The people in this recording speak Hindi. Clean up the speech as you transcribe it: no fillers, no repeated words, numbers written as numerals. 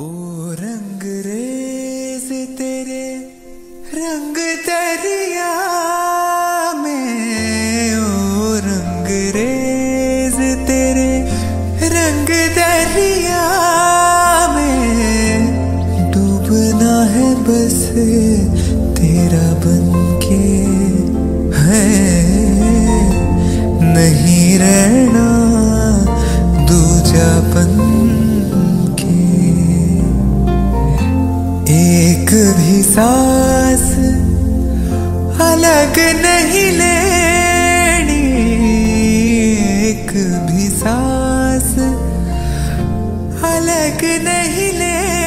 ओ रंगरेज़ तेरे रंग दरिया में, ओ रंगरेज़ तेरे रंग दरिया में, डूबना है बस तेरा बनके है, नहीं रहना दूजा बन। एक भी सांस अलग नहीं लेनी, एक भी सांस अलग नहीं लेनी।